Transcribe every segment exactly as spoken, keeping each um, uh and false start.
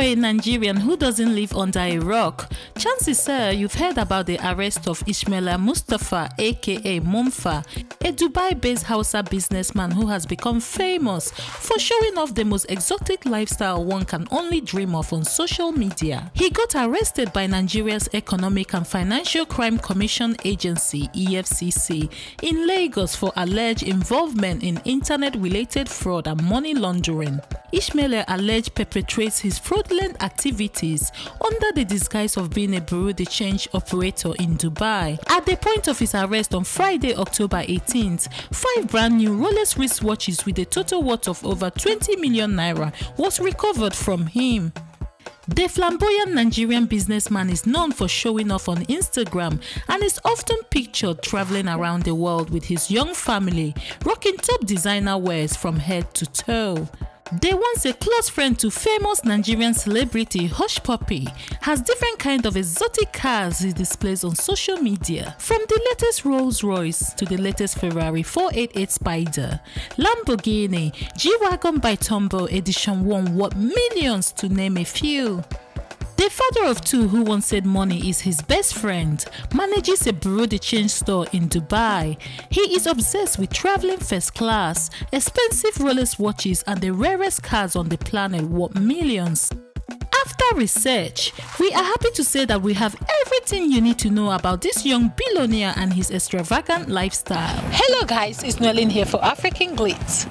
you're a Nigerian who doesn't live under a rock, chances are you've heard about the arrest of Ismaila Mustapha, aka Mompha, a Dubai-based Hausa businessman who has become famous for showing off the most exotic lifestyle one can only dream of on social media. He got arrested by Nigeria's Economic and Financial Crime Commission Agency, E F C C, in Lagos for alleged involvement in internet-related fraud and money laundering. Ismaila alleged perpetrates his fraudulent activities under the disguise of being a bureau de change operator in Dubai. At the point of his arrest on Friday, October eighteenth, five brand new Rolex wristwatches with a total worth of over twenty million naira was recovered from him. The flamboyant Nigerian businessman is known for showing off on Instagram and is often pictured traveling around the world with his young family, rocking top designer wares from head to toe. They once a close friend to famous Nigerian celebrity Hushpuppi, has different kind of exotic cars he displays on social media. From the latest Rolls-Royce to the latest Ferrari four eighty-eight Spider, Lamborghini, G-Wagon Biturbo Edition one worth millions, to name a few. The father of two who once said money is his best friend manages a bureau de change store in Dubai. He is obsessed with traveling first class, expensive Rolex watches and the rarest cars on the planet worth millions. After research, we are happy to say that we have everything you need to know about this young billionaire and his extravagant lifestyle. Hello guys, it's Noellin here for African Glitz.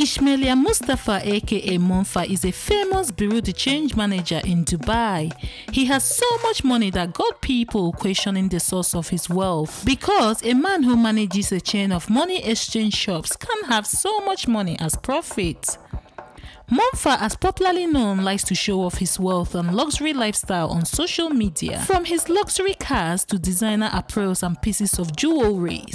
Ismaila Mustapha aka Mompha is a famous bureau de change manager in Dubai. He has so much money that got people questioning the source of his wealth, because a man who manages a chain of money exchange shops can have so much money as profit. Mompha, as popularly known, likes to show off his wealth and luxury lifestyle on social media, from his luxury cars to designer apparel and pieces of jewelry.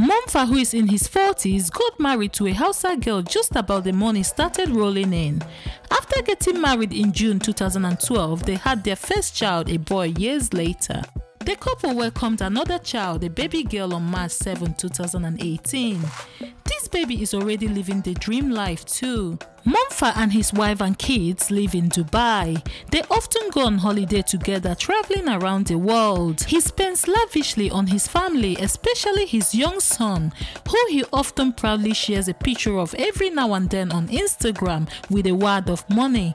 Mompha, who is in his forties, got married to a Hausa girl just about the money started rolling in. After getting married in June two thousand twelve, they had their first child, a boy, years later. The couple welcomed another child, a baby girl, on March seventh, two thousand eighteen. This baby is already living the dream life too. Mompha and his wife and kids live in Dubai. They often go on holiday together, traveling around the world. He spends lavishly on his family, especially his young son, who he often proudly shares a picture of every now and then on Instagram with a wad of money.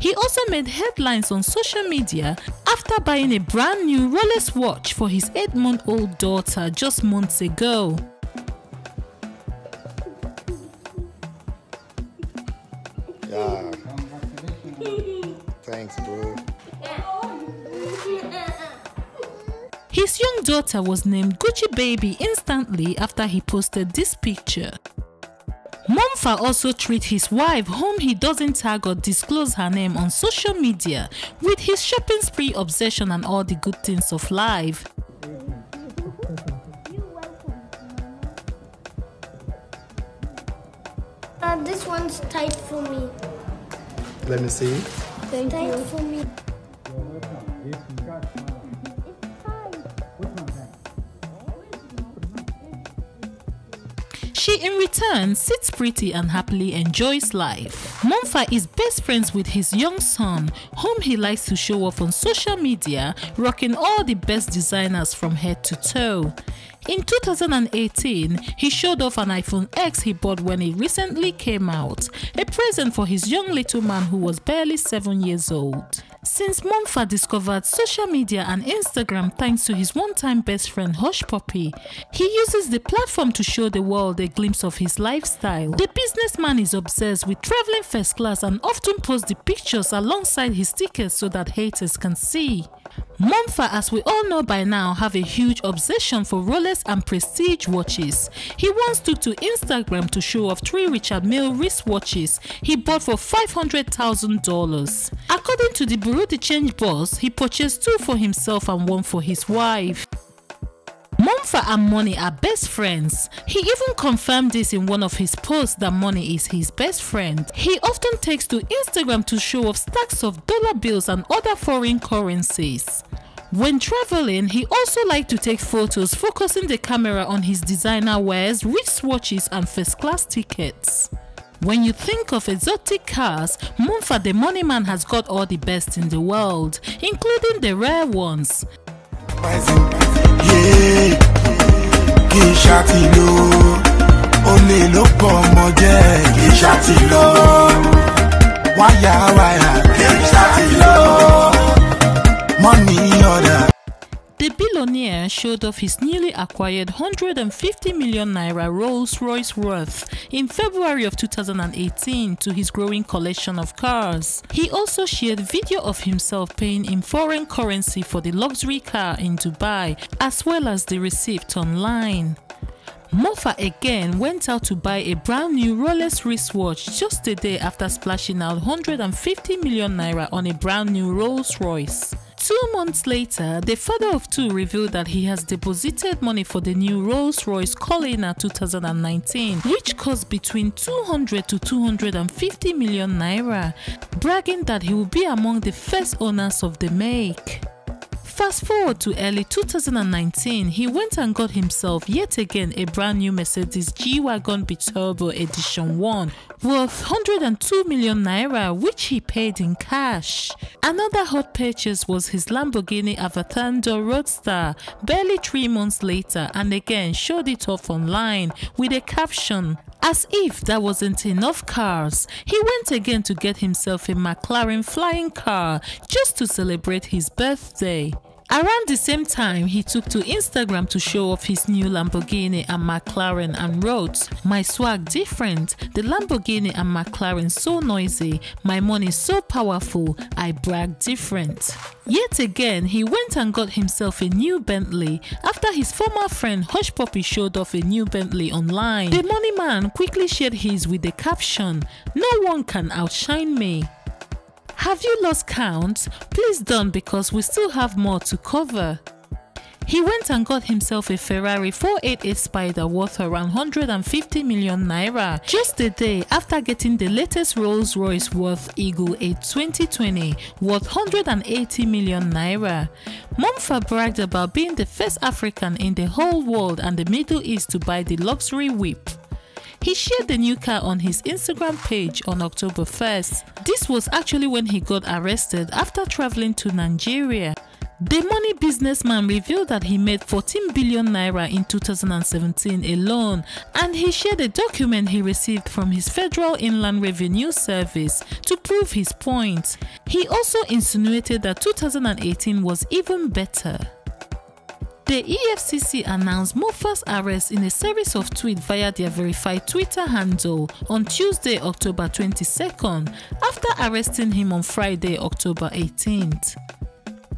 He also made headlines on social media after buying a brand new Rolex watch for his eight month old daughter just months ago. Yeah. Thanks, bro. His young daughter was named Gucci Baby instantly after he posted this picture. Mompha also treats his wife, whom he doesn't tag or disclose her name on social media, with his shopping spree obsession and all the good things of life. Uh, this one's tight for me. Let me see. Thank tight you. For me. She, in return, sits pretty and happily enjoys life. Mompha is best friends with his young son, whom he likes to show off on social media, rocking all the best designers from head to toe. In two thousand eighteen, he showed off an iPhone ten he bought when it recently came out, a present for his young little man who was barely seven years old. Since Mompha discovered social media and Instagram thanks to his one-time best friend Hushpuppi, he uses the platform to show the world a glimpse of his lifestyle. The businessman is obsessed with traveling first class and often posts the pictures alongside his tickets so that haters can see. Mompha, as we all know by now, have a huge obsession for Rolex and prestige watches. He once took to Instagram to show off three Richard Mille wristwatches he bought for five hundred thousand dollars. According to the bureau de change boss, he purchased two for himself and one for his wife. Mompha and money are best friends. He even confirmed this in one of his posts that money is his best friend. He often takes to Instagram to show off stacks of dollar bills and other foreign currencies. When traveling, he also likes to take photos, focusing the camera on his designer wares, wristwatches and first class tickets. When you think of exotic cars, Mompha the money man has got all the best in the world, including the rare ones. The billionaire showed off his newly acquired one hundred fifty million naira Rolls-Royce Wraith in February of two thousand eighteen to his growing collection of cars. He also shared video of himself paying in foreign currency for the luxury car in Dubai, as well as the receipt online. Mompha again went out to buy a brand new Rolex wristwatch just a day after splashing out one hundred fifty million naira on a brand new Rolls-Royce. Two months later, the father of two revealed that he has deposited money for the new Rolls-Royce Cullinan two thousand nineteen, which cost between two hundred to two hundred fifty million naira, bragging that he will be among the first owners of the make. Fast forward to early two thousand nineteen, he went and got himself yet again a brand new Mercedes G-Wagon Biturbo Edition one worth one hundred two million naira, which he paid in cash. Another hot purchase was his Lamborghini Aventador Roadster barely three months later, and again showed it off online with a caption. As if that wasn't enough cars, he went again to get himself a McLaren flying car just to celebrate his birthday. Around the same time, he took to Instagram to show off his new Lamborghini and McLaren and wrote, "My swag different, the Lamborghini and McLaren so noisy, my money so powerful, I brag different." Yet again, he went and got himself a new Bentley after his former friend Hushpuppi showed off a new Bentley online. The money man quickly shared his with the caption, "No one can outshine me." Have you lost count? Please don't, because we still have more to cover. He went and got himself a Ferrari four eighty-eight Spider worth around one hundred fifty million naira just a day after getting the latest Rolls-Royce Wraith Eagle eight twenty twenty worth one hundred eighty million naira. Mompha bragged about being the first African in the whole world and the Middle East to buy the luxury whip. He shared the new car on his Instagram page on October first. This was actually when he got arrested after traveling to Nigeria. The money businessman revealed that he made fourteen billion naira in two thousand seventeen alone, and he shared a document he received from his Federal Inland Revenue Service to prove his point. He also insinuated that two thousand eighteen was even better. The E F C C announced Mompha's arrest in a series of tweets via their verified Twitter handle on Tuesday, October twenty-second, after arresting him on Friday, October eighteenth.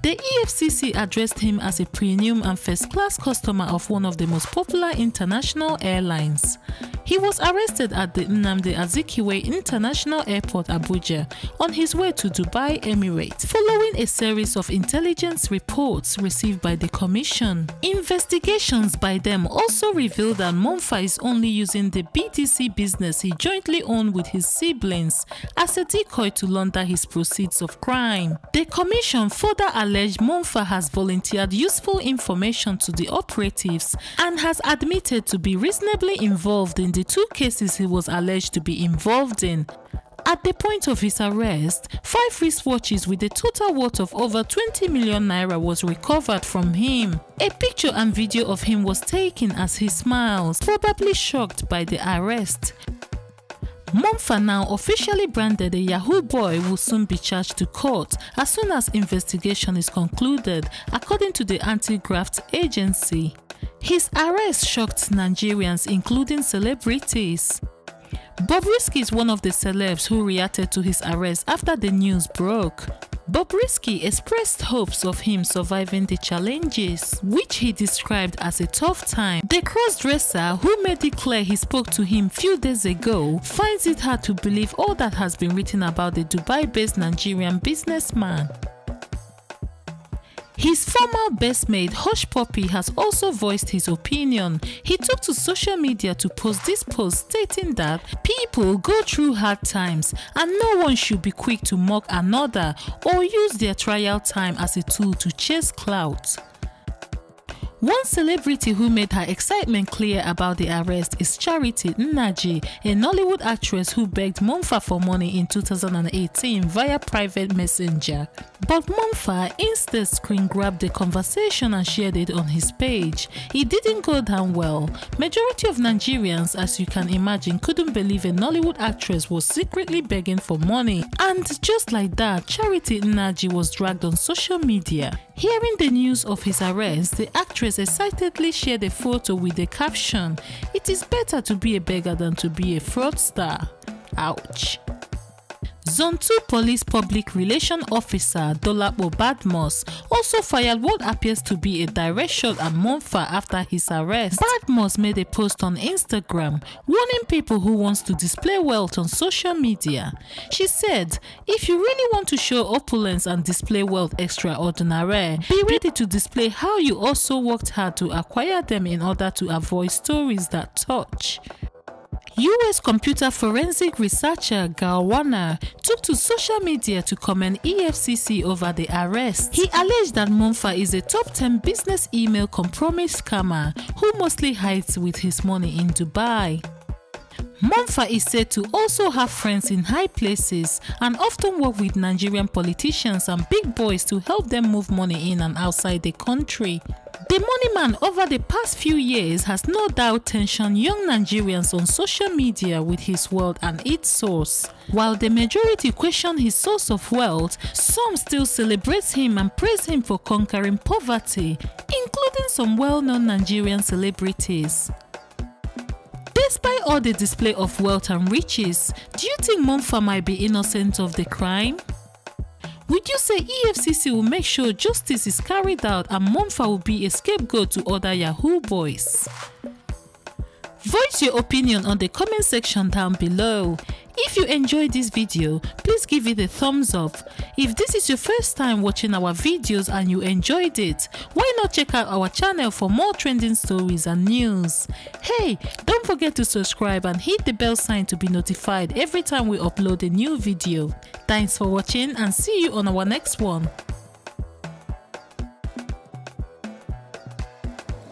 The E F C C addressed him as a premium and first-class customer of one of the most popular international airlines. He was arrested at the Nnamdi Azikiwe International Airport, Abuja, on his way to Dubai, Emirates, following a series of intelligence reports received by the Commission. Investigations by them also revealed that Mompha is only using the B T C business he jointly owned with his siblings as a decoy to launder his proceeds of crime. The Commission further alleged Mompha has volunteered useful information to the operatives and has admitted to be reasonably involved in the two cases he was alleged to be involved in. At the point of his arrest, five wristwatches with a total worth of over twenty million naira was recovered from him. A picture and video of him was taken as he smiles, probably shocked by the arrest. Mompha, now officially branded a Yahoo boy, will soon be charged to court as soon as investigation is concluded, according to the anti-graft agency. His arrest shocked Nigerians, including celebrities. Bobrisky is one of the celebs who reacted to his arrest after the news broke. Bobrisky expressed hopes of him surviving the challenges, which he described as a tough time. The cross-dresser, who made it clear he spoke to him few days ago, finds it hard to believe all that has been written about the Dubai-based Nigerian businessman. His former best mate Hushpuppi has also voiced his opinion. He took to social media to post this post stating that people go through hard times and no one should be quick to mock another or use their trial time as a tool to chase clout. One celebrity who made her excitement clear about the arrest is Charity Nnaji, a Nollywood actress who begged Mompha for money in two thousand eighteen via private messenger. But Mompha instead screen grabbed the conversation and shared it on his page. It didn't go down well. Majority of Nigerians, as you can imagine, couldn't believe a Nollywood actress was secretly begging for money. And just like that, Charity Nnaji was dragged on social media. Hearing the news of his arrest, the actress excitedly shared a photo with the caption, "It is better to be a beggar than to be a fraudster." Ouch. Zone two Police Public Relations Officer Dolapo Badmos also fired what appears to be a direct shot at Mompha after his arrest. Badmos made a post on Instagram warning people who wants to display wealth on social media. She said, "If you really want to show opulence and display wealth extraordinaire, be ready to display how you also worked hard to acquire them in order to avoid stories that touch." U S computer forensic researcher Gawana took to social media to commend E F C C over the arrest. He alleged that Mompha is a top ten business email compromise scammer who mostly hides with his money in Dubai. Mompha is said to also have friends in high places and often work with Nigerian politicians and big boys to help them move money in and outside the country. The money man over the past few years has no doubt tensioned young Nigerians on social media with his wealth and its source. While the majority question his source of wealth, some still celebrate him and praise him for conquering poverty, including some well-known Nigerian celebrities. Despite all the display of wealth and riches, do you think Mompha might be innocent of the crime? Would you say E F C C will make sure justice is carried out and Mompha will be a scapegoat to other Yahoo boys? Voice your opinion on the comment section down below. If you enjoyed this video, please give it a thumbs up. If this is your first time watching our videos and you enjoyed it, why not check out our channel for more trending stories and news? Hey, don't forget to subscribe and hit the bell sign to be notified every time we upload a new video. Thanks for watching and see you on our next one.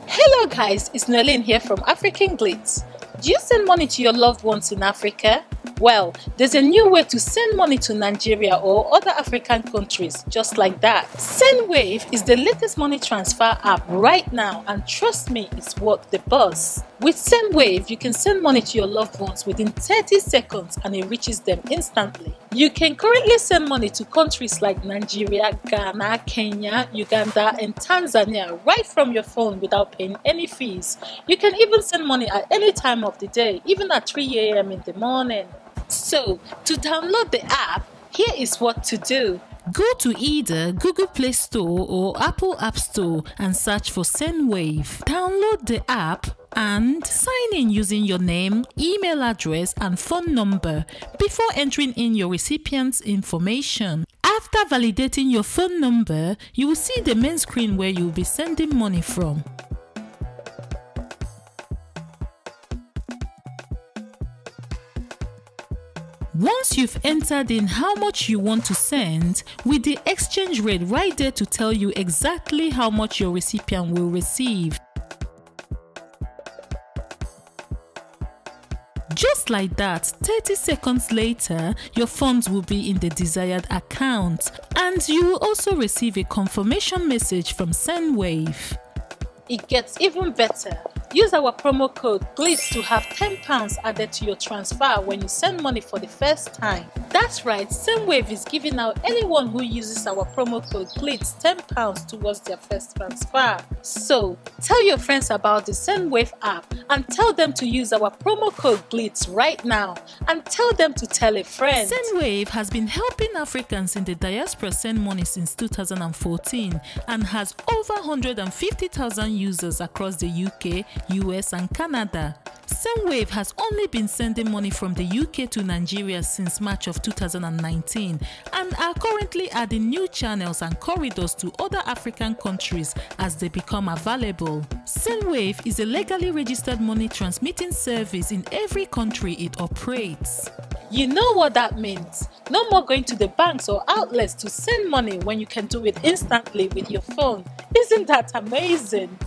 Hello guys, it's Noellin here from African Glitz. Do you send money to your loved ones in Africa? Well, there's a new way to send money to Nigeria or other African countries just like that. SendWave is the latest money transfer app right now, and trust me, it's worth the buzz. With SendWave, you can send money to your loved ones within thirty seconds and it reaches them instantly. You can currently send money to countries like Nigeria, Ghana, Kenya, Uganda and Tanzania right from your phone without paying any fees. You can even send money at any time of the day, even at three A M in the morning. So, to download the app, here is what to do. Go to either Google Play Store or Apple App Store and search for SendWave. Download the app and sign in using your name, email address and phone number before entering in your recipient's information. After validating your phone number, you will see the main screen where you will be sending money from. Once you've entered in how much you want to send, with the exchange rate right there to tell you exactly how much your recipient will receive. Just like that, thirty seconds later, your funds will be in the desired account, and you will also receive a confirmation message from SendWave. It gets even better. Use our promo code GLITZ to have ten pounds added to your transfer when you send money for the first time. That's right, SendWave is giving out anyone who uses our promo code GLITZ ten pounds towards their first transfer. So, tell your friends about the SendWave app and tell them to use our promo code GLITZ right now, and tell them to tell a friend. SendWave has been helping Africans in the diaspora send money since two thousand fourteen and has over one hundred fifty thousand users across the U K, U S and Canada. SendWave has only been sending money from the U K to Nigeria since March of two thousand nineteen and are currently adding new channels and corridors to other African countries as they become available. SendWave is a legally registered money transmitting service in every country it operates. You know what that means. No more going to the banks or outlets to send money when you can do it instantly with your phone. Isn't that amazing?